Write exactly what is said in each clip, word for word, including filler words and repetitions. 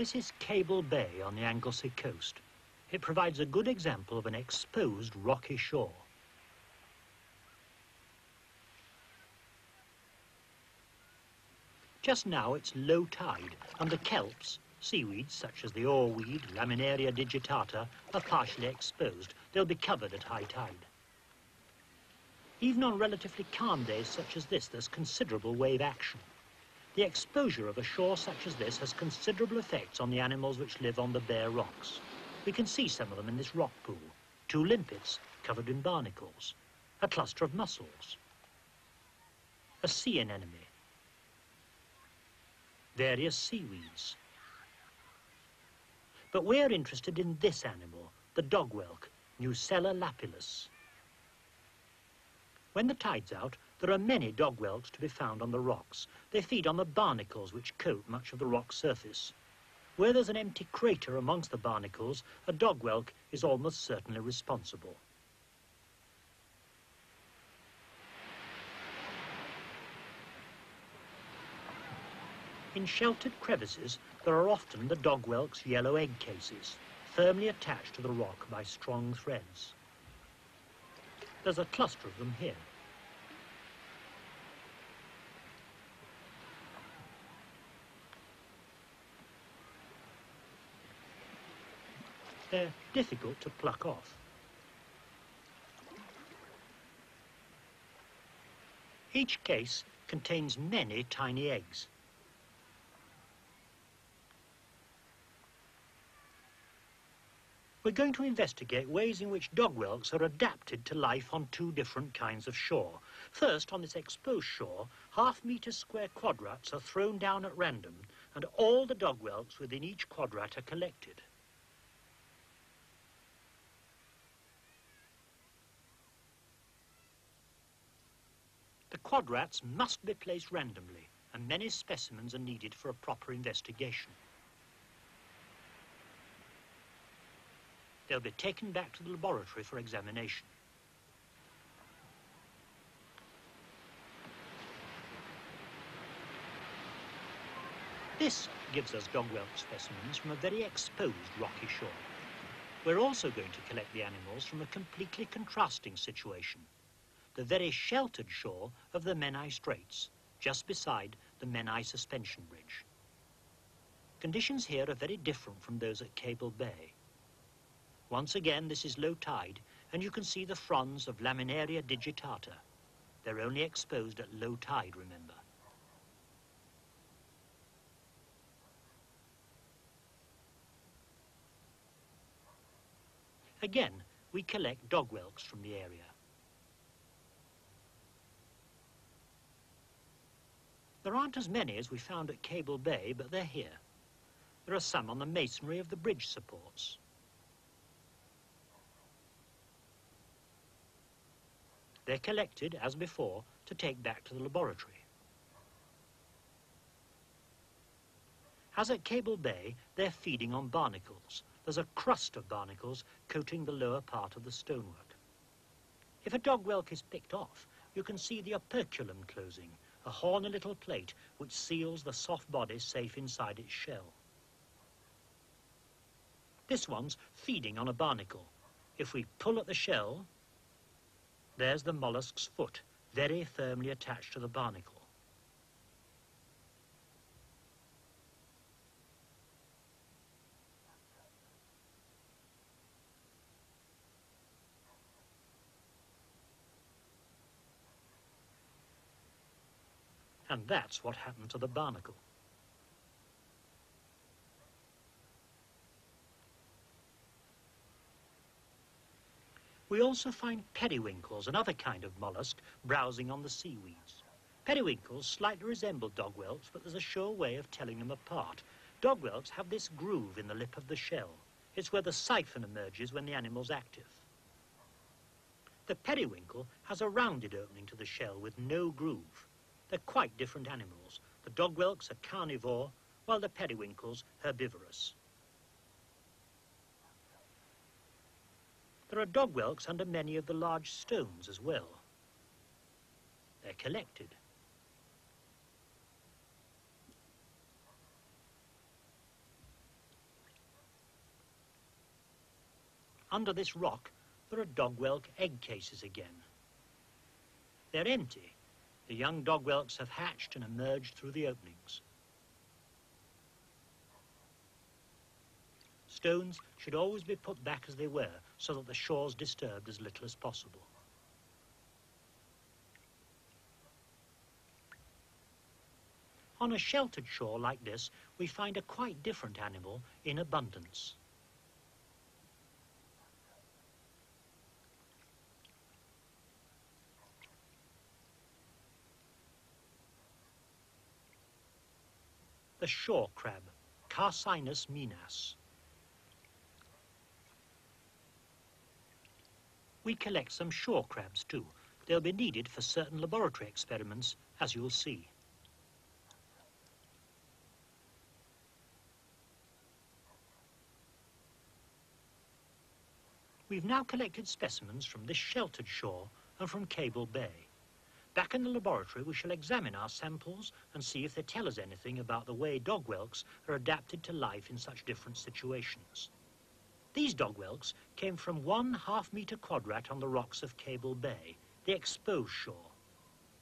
This is Cable Bay on the Anglesey coast. It provides a good example of an exposed rocky shore. Just now it's low tide and the kelps, seaweeds such as the oarweed, Laminaria digitata, are partially exposed. They'll be covered at high tide. Even on relatively calm days such as this, there's considerable wave action. The exposure of a shore such as this has considerable effects on the animals which live on the bare rocks. We can see some of them in this rock pool. Two limpets covered in barnacles, a cluster of mussels, a sea anemone, various seaweeds. But we're interested in this animal, the dogwhelk, Nucella lapillus. When the tide's out, there are many dogwhelks to be found on the rocks. They feed on the barnacles which coat much of the rock surface. Where there's an empty crater amongst the barnacles, a dogwhelk is almost certainly responsible. In sheltered crevices, there are often the dogwhelk's yellow egg cases, firmly attached to the rock by strong threads. There's a cluster of them here. They're difficult to pluck off. Each case contains many tiny eggs. We're going to investigate ways in which dogwhelks are adapted to life on two different kinds of shore. First, on this exposed shore, half-metre square quadrats are thrown down at random, and all the dogwhelks within each quadrat are collected. The quadrats must be placed randomly, and many specimens are needed for a proper investigation. They'll be taken back to the laboratory for examination. This gives us dogwhelk specimens from a very exposed rocky shore. We're also going to collect the animals from a completely contrasting situation, the very sheltered shore of the Menai Straits, just beside the Menai Suspension Bridge. Conditions here are very different from those at Cable Bay. Once again, this is low tide, and you can see the fronds of Laminaria digitata. They're only exposed at low tide, remember. Again, we collect dogwhelks from the area. There aren't as many as we found at Cable Bay, but they're here. There are some on the masonry of the bridge supports. They're collected, as before, to take back to the laboratory. As at Cable Bay, they're feeding on barnacles. There's a crust of barnacles coating the lower part of the stonework. If a dogwhelk is picked off, you can see the operculum closing, a horny little plate which seals the soft body safe inside its shell. This one's feeding on a barnacle. If we pull at the shell, there's the mollusk's foot, very firmly attached to the barnacle. And that's what happened to the barnacle. We also find periwinkles, another kind of mollusk, browsing on the seaweeds. Periwinkles slightly resemble dogwhelks, but there's a sure way of telling them apart. Dogwhelks have this groove in the lip of the shell. It's where the siphon emerges when the animal's active. The periwinkle has a rounded opening to the shell with no groove. They're quite different animals. The dogwhelks are carnivore, while the periwinkle's herbivorous. There are dogwhelks under many of the large stones as well. They're collected. under this rock, there are dogwhelk egg cases again. They're empty. The young dogwhelks have hatched and emerged through the openings. Stones should always be put back as they were, so that the shore's disturbed as little as possible. On a sheltered shore like this, we find a quite different animal in abundance. The shore crab, Carcinus maenas. We collect some shore crabs too. They'll be needed for certain laboratory experiments, as you'll see. We've now collected specimens from this sheltered shore and from Cable Bay. Back in the laboratory, we shall examine our samples and see if they tell us anything about the way dogwhelks are adapted to life in such different situations. These dogwhelks came from one half-metre quadrat on the rocks of Cable Bay, the exposed shore.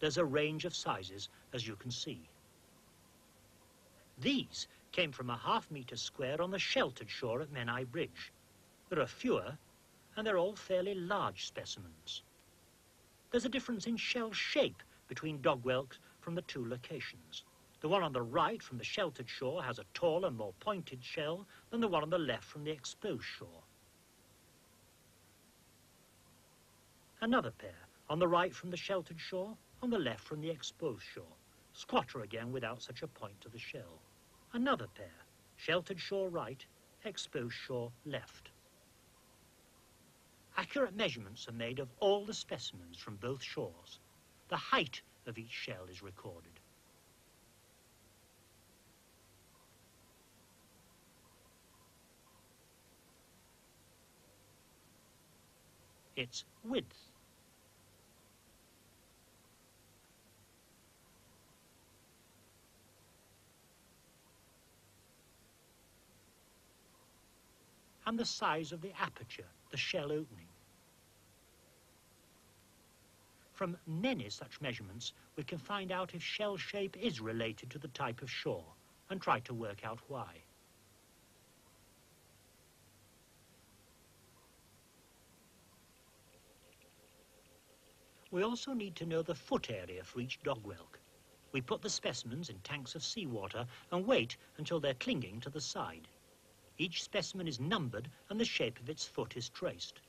There's a range of sizes, as you can see. These came from a half-metre square on the sheltered shore at Menai Bridge. There are fewer, and they're all fairly large specimens. There's a difference in shell shape between dogwhelks from the two locations. The one on the right from the sheltered shore has a taller, more pointed shell than the one on the left from the exposed shore. Another pair, on the right from the sheltered shore, on the left from the exposed shore. Squatter again without such a point to the shell. Another pair, sheltered shore right, exposed shore left. Accurate measurements are made of all the specimens from both shores. The height of each shell is recorded. Its width. And the size of the aperture, the shell opening. From many such measurements, we can find out if shell shape is related to the type of shore and try to work out why. We also need to know the foot area for each dogwhelk. We put the specimens in tanks of seawater and wait until they're clinging to the side. Each specimen is numbered and the shape of its foot is traced.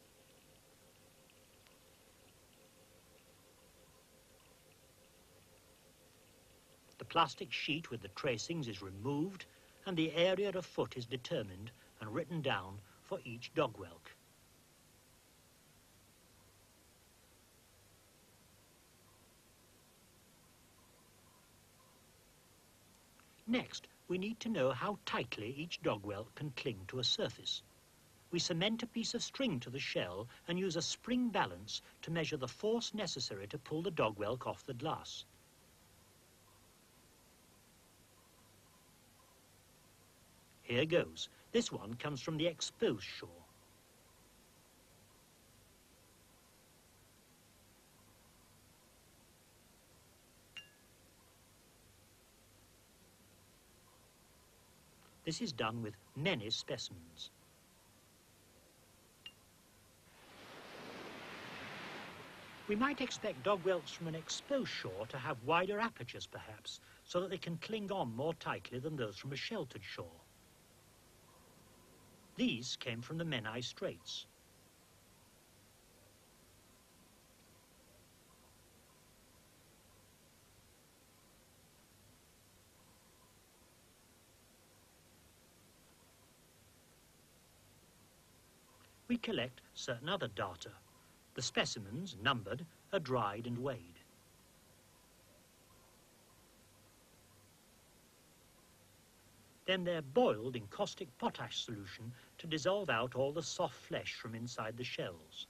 The plastic sheet with the tracings is removed and the area of foot is determined and written down for each dogwhelk. Next, we need to know how tightly each dogwhelk can cling to a surface. We cement a piece of string to the shell and use a spring balance to measure the force necessary to pull the dogwhelk off the glass. Here goes. This one comes from the exposed shore. This is done with many specimens. We might expect dogwhelks from an exposed shore to have wider apertures perhaps, so that they can cling on more tightly than those from a sheltered shore. These came from the Menai Straits. We collect certain other data. The specimens, numbered, are dried and weighed. Then they're boiled in caustic potash solution to dissolve out all the soft flesh from inside the shells.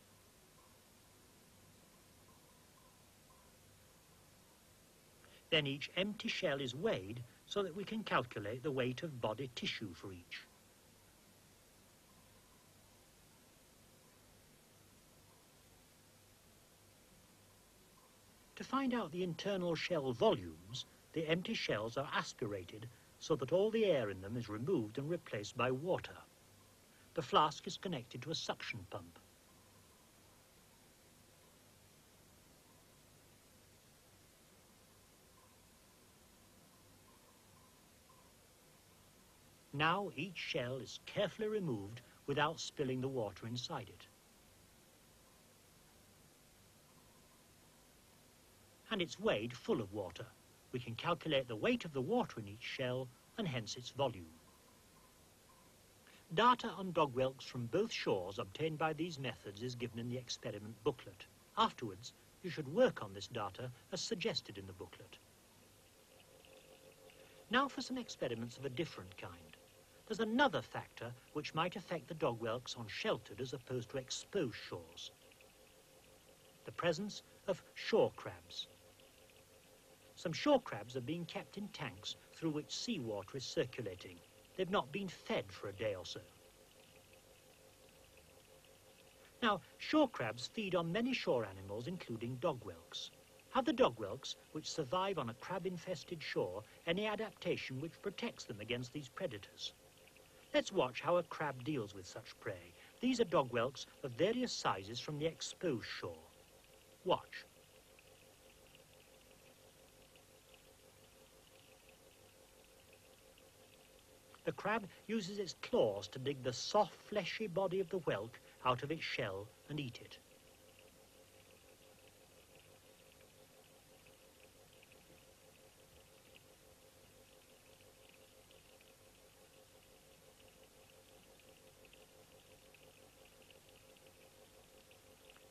Then each empty shell is weighed so that we can calculate the weight of body tissue for each. To find out the internal shell volumes, the empty shells are aspirated so that all the air in them is removed and replaced by water. The flask is connected to a suction pump. Now each shell is carefully removed without spilling the water inside it. And it's weighed full of water. We can calculate the weight of the water in each shell and hence its volume. Data on dogwhelks from both shores obtained by these methods is given in the experiment booklet. Afterwards, you should work on this data as suggested in the booklet. Now for some experiments of a different kind. There's another factor which might affect the dogwhelks on sheltered as opposed to exposed shores. The presence of shore crabs. Some shore crabs are being kept in tanks through which seawater is circulating. They've not been fed for a day or so. Now, shore crabs feed on many shore animals, including dogwhelks. Have the dogwhelks, which survive on a crab-infested shore, any adaptation which protects them against these predators? Let's watch how a crab deals with such prey. These are dogwhelks of various sizes from the exposed shore. Watch. The crab uses its claws to dig the soft, fleshy body of the whelk out of its shell and eat it.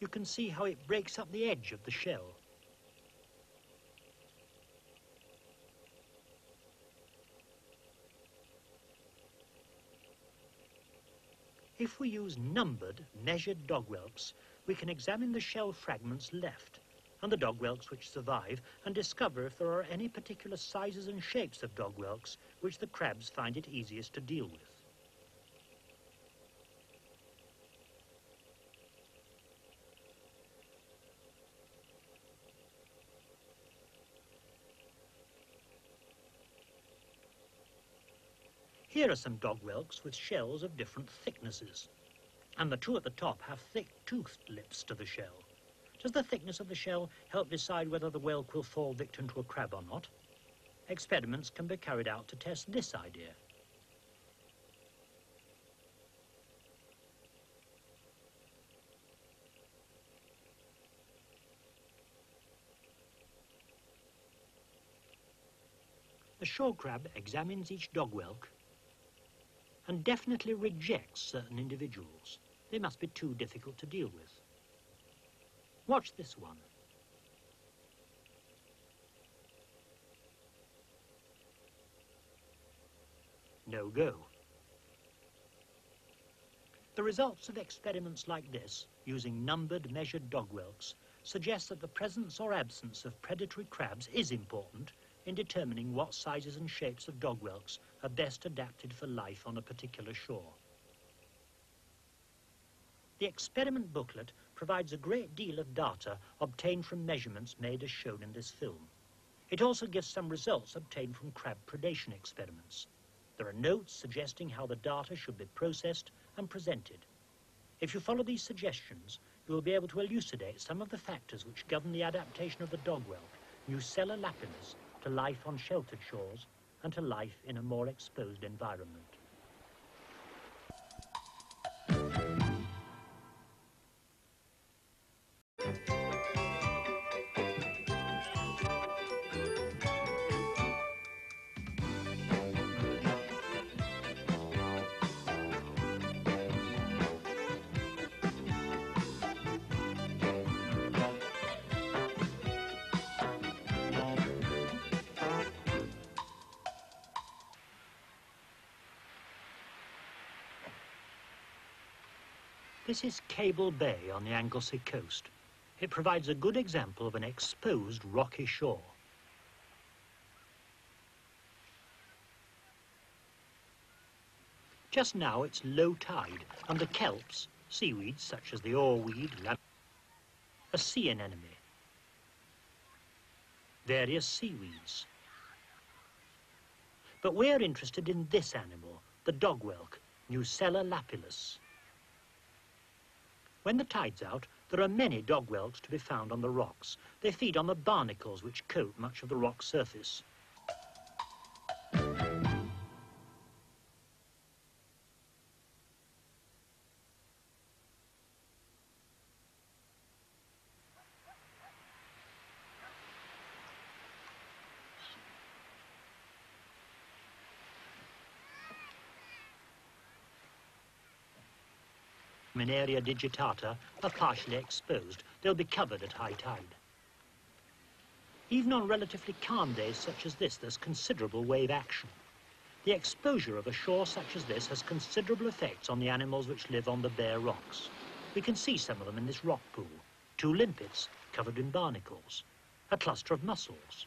You can see how it breaks up the edge of the shell. If we use numbered, measured dogwhelks, we can examine the shell fragments left and the dogwhelks which survive and discover if there are any particular sizes and shapes of dogwhelks which the crabs find it easiest to deal with. Here are some dogwhelks with shells of different thicknesses, and the two at the top have thick toothed lips to the shell. Does the thickness of the shell help decide whether the whelk will fall victim to a crab or not? Experiments can be carried out to test this idea. The shore crab examines each dogwhelk and definitely rejects certain individuals. They must be too difficult to deal with. Watch this one. No go. The results of experiments like this, using numbered, measured dogwhelks, suggest that the presence or absence of predatory crabs is important in determining what sizes and shapes of dogwhelks are best adapted for life on a particular shore. The experiment booklet provides a great deal of data obtained from measurements made as shown in this film. It also gives some results obtained from crab predation experiments. There are notes suggesting how the data should be processed and presented. If you follow these suggestions, you will be able to elucidate some of the factors which govern the adaptation of the dogwhelk, Nucella lapillus, to life on sheltered shores and to life in a more exposed environment. This is Cable Bay on the Anglesey coast. It provides a good example of an exposed rocky shore. Just now it's low tide and the kelps, seaweeds such as the oarweed, a sea anemone, various seaweeds. But we're interested in this animal, the dogwhelk, Nucella lapillus. When the tide's out, there are many dogwhelks to be found on the rocks. They feed on the barnacles which coat much of the rock surface. Laminaria digitata are partially exposed. They'll be covered at high tide. Even on relatively calm days such as this, there's considerable wave action. The exposure of a shore such as this has considerable effects on the animals which live on the bare rocks. We can see some of them in this rock pool. Two limpets covered in barnacles. A cluster of mussels.